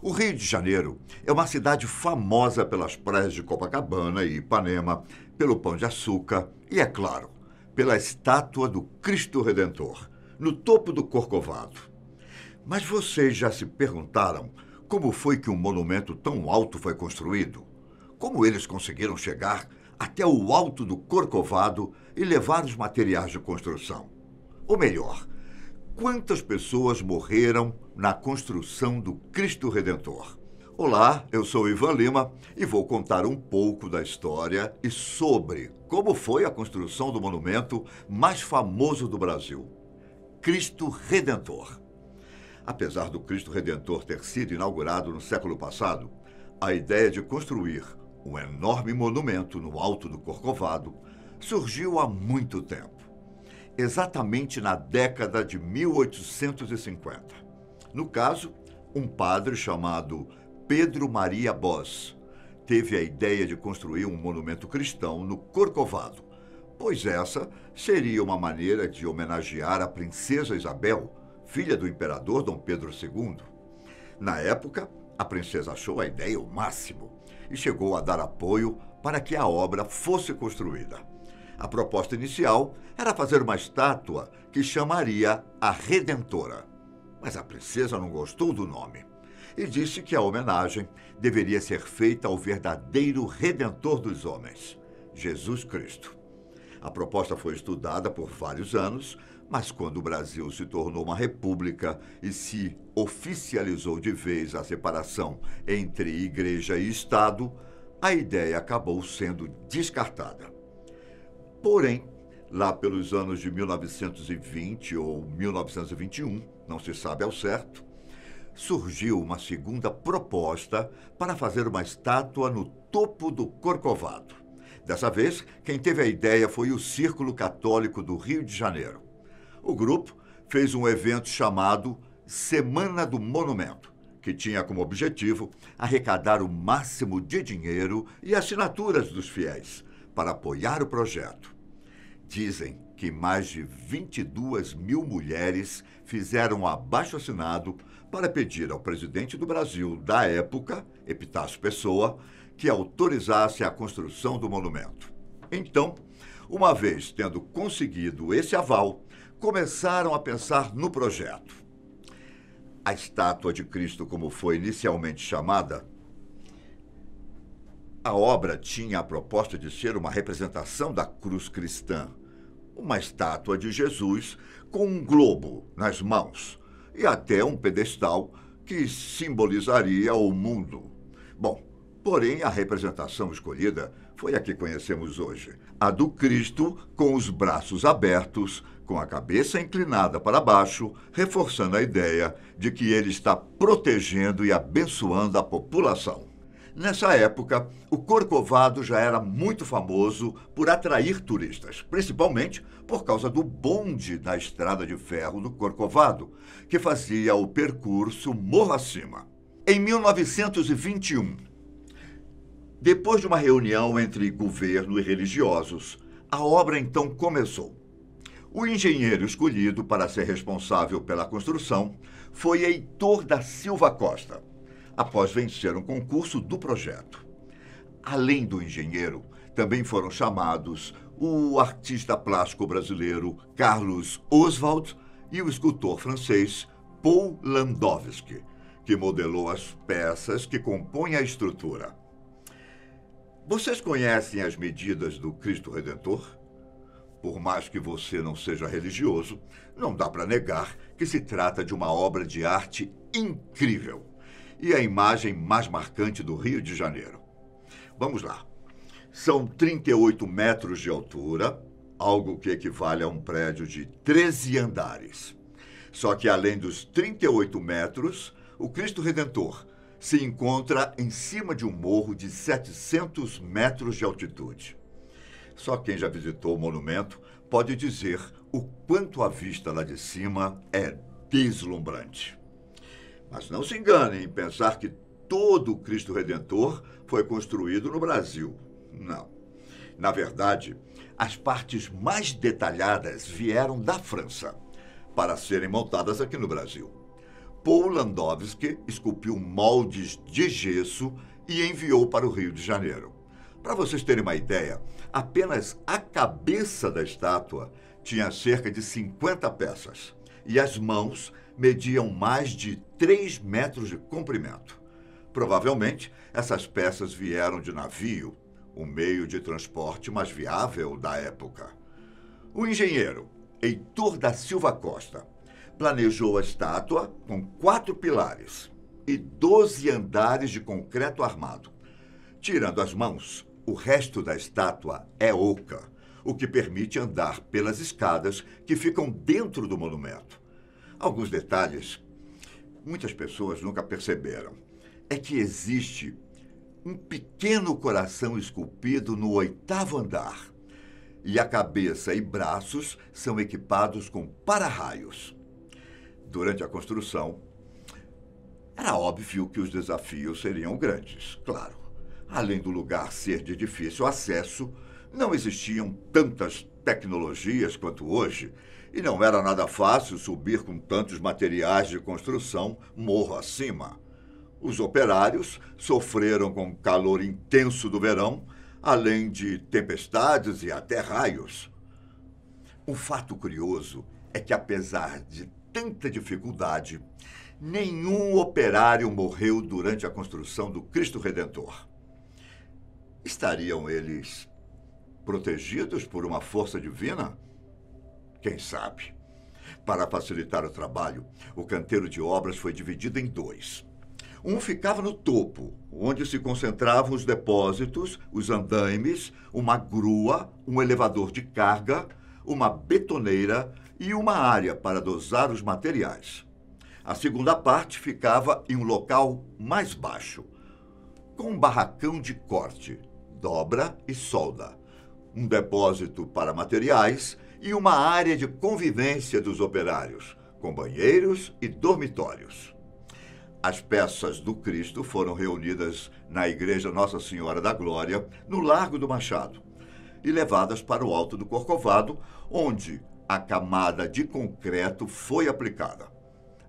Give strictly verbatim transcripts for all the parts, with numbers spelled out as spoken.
O Rio de Janeiro é uma cidade famosa pelas praias de Copacabana e Ipanema, pelo Pão de Açúcar e, é claro, pela estátua do Cristo Redentor, no topo do Corcovado. Mas vocês já se perguntaram como foi que um monumento tão alto foi construído? Como eles conseguiram chegar até o alto do Corcovado e levar os materiais de construção? Ou melhor, quantas pessoas morreram na construção do Cristo Redentor? Olá, eu sou Ivan Lima e vou contar um pouco da história e sobre como foi a construção do monumento mais famoso do Brasil, Cristo Redentor. Apesar do Cristo Redentor ter sido inaugurado no século passado, a ideia de construir um enorme monumento no alto do Corcovado surgiu há muito tempo. Exatamente na década de mil oitocentos e cinquenta. No caso, um padre chamado Pedro Maria Bos teve a ideia de construir um monumento cristão no Corcovado, pois essa seria uma maneira de homenagear a Princesa Isabel, filha do imperador Dom Pedro segundo. Na época, a princesa achou a ideia o máximo e chegou a dar apoio para que a obra fosse construída. A proposta inicial era fazer uma estátua que chamaria a Redentora. Mas a princesa não gostou do nome e disse que a homenagem deveria ser feita ao verdadeiro Redentor dos homens, Jesus Cristo. A proposta foi estudada por vários anos, mas quando o Brasil se tornou uma república e se oficializou de vez a separação entre igreja e Estado, a ideia acabou sendo descartada. Porém, lá pelos anos de mil novecentos e vinte ou mil novecentos e vinte e um, não se sabe ao certo, surgiu uma segunda proposta para fazer uma estátua no topo do Corcovado. Dessa vez, quem teve a ideia foi o Círculo Católico do Rio de Janeiro. O grupo fez um evento chamado Semana do Monumento, que tinha como objetivo arrecadar o máximo de dinheiro e assinaturas dos fiéis para apoiar o projeto. Dizem que mais de vinte e duas mil mulheres fizeram um abaixo-assinado para pedir ao presidente do Brasil da época, Epitácio Pessoa, que autorizasse a construção do monumento. Então, uma vez tendo conseguido esse aval, começaram a pensar no projeto. A estátua de Cristo, como foi inicialmente chamada, a obra tinha a proposta de ser uma representação da cruz cristã, uma estátua de Jesus com um globo nas mãos e até um pedestal que simbolizaria o mundo. Bom, porém a representação escolhida foi a que conhecemos hoje, a do Cristo com os braços abertos, com a cabeça inclinada para baixo, reforçando a ideia de que ele está protegendo e abençoando a população. Nessa época, o Corcovado já era muito famoso por atrair turistas, principalmente por causa do bonde da Estrada de Ferro do Corcovado, que fazia o percurso morro acima. Em mil novecentos e vinte e um, depois de uma reunião entre governo e religiosos, a obra então começou. O engenheiro escolhido para ser responsável pela construção foi Heitor da Silva Costa, após vencer um concurso do projeto. Além do engenheiro, também foram chamados o artista plástico brasileiro Carlos Oswald e o escultor francês Paul Landowski, que modelou as peças que compõem a estrutura. Vocês conhecem as medidas do Cristo Redentor? Por mais que você não seja religioso, não dá para negar que se trata de uma obra de arte incrível e a imagem mais marcante do Rio de Janeiro. Vamos lá. São trinta e oito metros de altura, algo que equivale a um prédio de treze andares. Só que além dos trinta e oito metros, o Cristo Redentor se encontra em cima de um morro de setecentos metros de altitude. Só quem já visitou o monumento pode dizer o quanto a vista lá de cima é deslumbrante. Mas não se enganem em pensar que todo o Cristo Redentor foi construído no Brasil. Não. Na verdade, as partes mais detalhadas vieram da França para serem montadas aqui no Brasil. Paul Landowski esculpiu moldes de gesso e enviou para o Rio de Janeiro. Para vocês terem uma ideia, apenas a cabeça da estátua tinha cerca de cinquenta peças e as mãos mediam mais de três metros de comprimento. Provavelmente, essas peças vieram de navio, o meio de transporte mais viável da época. O engenheiro Heitor da Silva Costa planejou a estátua com quatro pilares e doze andares de concreto armado. Tirando as mãos, o resto da estátua é oca, o que permite andar pelas escadas que ficam dentro do monumento. Alguns detalhes, muitas pessoas nunca perceberam, é que existe um pequeno coração esculpido no oitavo andar e a cabeça e braços são equipados com para-raios. Durante a construção, era óbvio que os desafios seriam grandes, claro. Além do lugar ser de difícil acesso, não existiam tantas tecnologias quanto hoje e não era nada fácil subir com tantos materiais de construção morro acima. Os operários sofreram com o calor intenso do verão, além de tempestades e até raios. Um fato curioso é que, apesar de tanta dificuldade, nenhum operário morreu durante a construção do Cristo Redentor. Estariam eles protegidos por uma força divina? Quem sabe? Para facilitar o trabalho, o canteiro de obras foi dividido em dois. Um ficava no topo, onde se concentravam os depósitos, os andaimes, uma grua, um elevador de carga, uma betoneira e uma área para dosar os materiais. A segunda parte ficava em um local mais baixo, com um barracão de corte, dobra e solda, um depósito para materiais e uma área de convivência dos operários, com banheiros e dormitórios. As peças do Cristo foram reunidas na Igreja Nossa Senhora da Glória, no Largo do Machado, e levadas para o alto do Corcovado, onde a camada de concreto foi aplicada.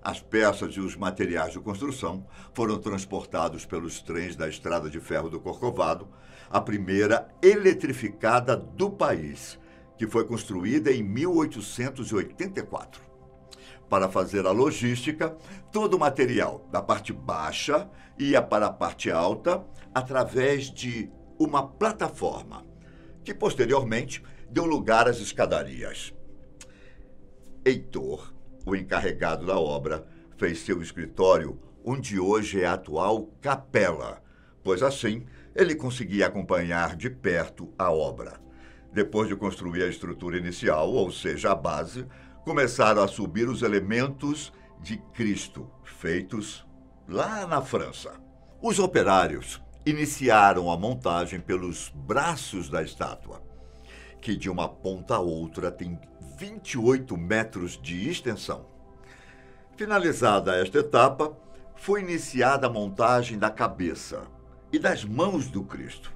As peças e os materiais de construção foram transportados pelos trens da Estrada de Ferro do Corcovado, a primeira eletrificada do país, que foi construída em mil oitocentos e oitenta e quatro. Para fazer a logística, todo o material da parte baixa ia para a parte alta através de uma plataforma, que posteriormente deu lugar às escadarias. Heitor, o encarregado da obra, fez seu escritório onde hoje é a atual capela, pois assim ele conseguia acompanhar de perto a obra. Depois de construir a estrutura inicial, ou seja, a base, começaram a subir os elementos de Cristo, feitos lá na França. Os operários iniciaram a montagem pelos braços da estátua, que de uma ponta a outra tem vinte e oito metros de extensão. Finalizada esta etapa, foi iniciada a montagem da cabeça e das mãos do Cristo.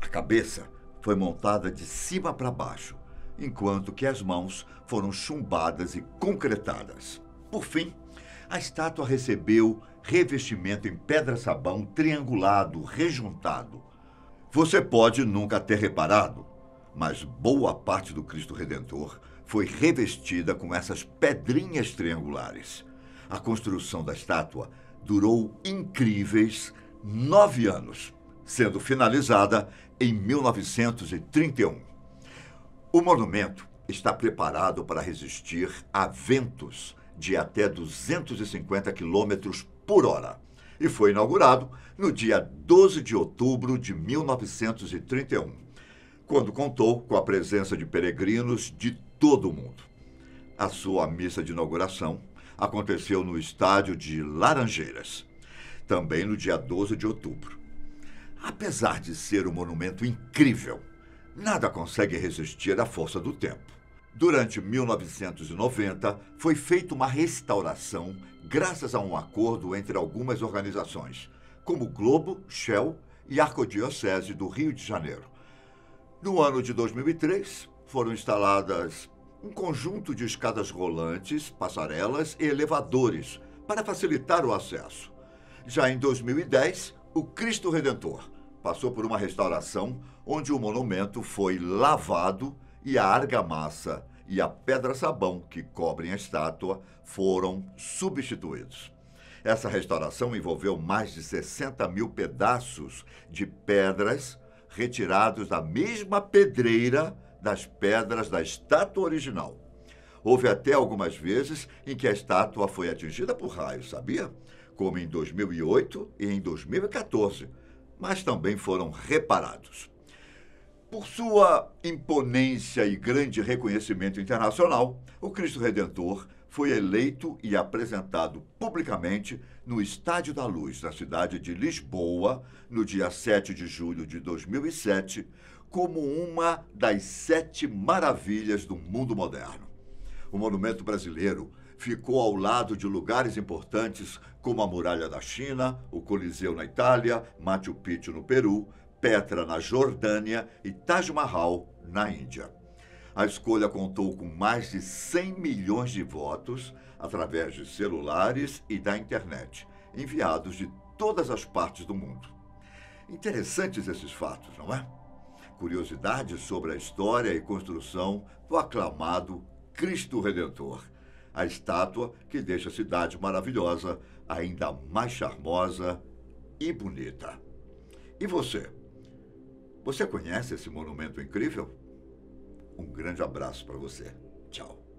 A cabeça foi montada de cima para baixo, enquanto que as mãos foram chumbadas e concretadas. Por fim, a estátua recebeu revestimento em pedra-sabão triangulado, rejuntado. Você pode nunca ter reparado, mas boa parte do Cristo Redentor foi revestida com essas pedrinhas triangulares. A construção da estátua durou incríveis nove anos, sendo finalizada em mil novecentos e trinta e um. O monumento está preparado para resistir a ventos de até duzentos e cinquenta quilômetros por hora e foi inaugurado no dia doze de outubro de mil novecentos e trinta e um, quando contou com a presença de peregrinos de todo o mundo. A sua missa de inauguração aconteceu no Estádio de Laranjeiras, também no dia doze de outubro. Apesar de ser um monumento incrível, nada consegue resistir à força do tempo. Durante mil novecentos e noventa, foi feita uma restauração graças a um acordo entre algumas organizações, como Globo, Shell e Arquidiocese do Rio de Janeiro. No ano de dois mil e três, foram instaladas um conjunto de escadas rolantes, passarelas e elevadores para facilitar o acesso. Já em dois mil e dez, o Cristo Redentor passou por uma restauração onde o monumento foi lavado e a argamassa e a pedra-sabão que cobrem a estátua foram substituídos. Essa restauração envolveu mais de sessenta mil pedaços de pedras retirados da mesma pedreira das pedras da estátua original. Houve até algumas vezes em que a estátua foi atingida por raios, sabia? Como em dois mil e oito e em dois mil e quatorze, mas também foram reparados. Por sua imponência e grande reconhecimento internacional, o Cristo Redentor foi eleito e apresentado publicamente no Estádio da Luz, na cidade de Lisboa, no dia sete de julho de dois mil e sete, como uma das sete maravilhas do mundo moderno. O monumento brasileiro ficou ao lado de lugares importantes como a Muralha da China, o Coliseu na Itália, Machu Picchu no Peru, Petra na Jordânia e Taj Mahal na Índia. A escolha contou com mais de cem milhões de votos através de celulares e da internet, enviados de todas as partes do mundo. Interessantes esses fatos, não é? Curiosidades sobre a história e construção do aclamado Cristo Redentor, a estátua que deixa a cidade maravilhosa ainda mais charmosa e bonita. E você? Você conhece esse monumento incrível? Um grande abraço para você. Tchau.